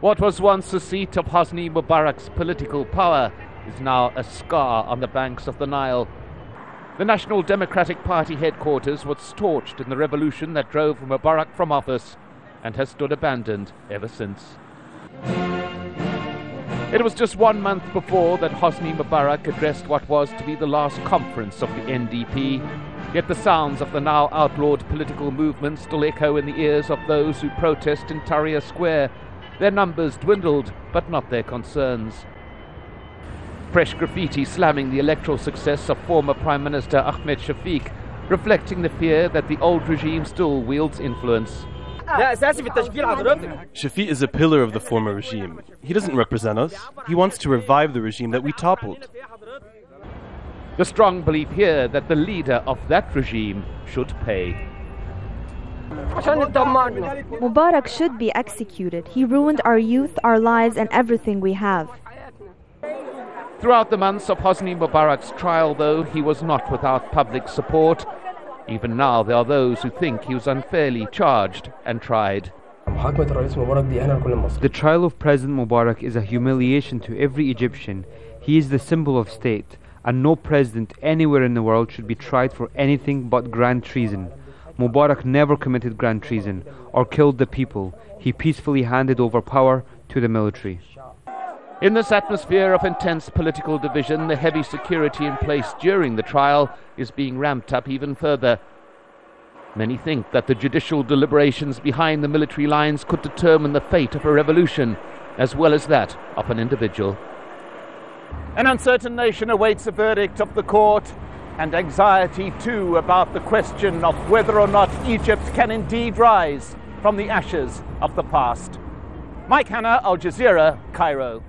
What was once the seat of Hosni Mubarak's political power is now a scar on the banks of the Nile. The National Democratic Party headquarters was torched in the revolution that drove Mubarak from office and has stood abandoned ever since. It was just 1 month before that Hosni Mubarak addressed what was to be the last conference of the NDP. Yet the sounds of the now outlawed political movement still echo in the ears of those who protest in Tahrir Square. Their numbers dwindled, but not their concerns. Fresh graffiti slamming the electoral success of former Prime Minister Ahmed Shafiq, reflecting the fear that the old regime still wields influence. Shafiq is a pillar of the former regime. He doesn't represent us. He wants to revive the regime that we toppled. The strong belief here that the leader of that regime should pay. Mubarak should be executed. He ruined our youth, our lives, and everything we have. Throughout the months of Hosni Mubarak's trial, though, he was not without public support. Even now, there are those who think he was unfairly charged and tried. The trial of President Mubarak is a humiliation to every Egyptian. He is the symbol of state, and no president anywhere in the world should be tried for anything but grand treason. Mubarak never committed grand treason or killed the people. He peacefully handed over power to the military. In this atmosphere of intense political division, the heavy security in place during the trial is being ramped up even further. Many think that the judicial deliberations behind the military lines could determine the fate of a revolution, as well as that of an individual. An uncertain nation awaits a verdict of the court, and anxiety too about the question of whether or not Egypt can indeed rise from the ashes of the past. Mike Hanna, Al Jazeera, Cairo.